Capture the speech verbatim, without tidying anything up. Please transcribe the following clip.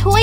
Toy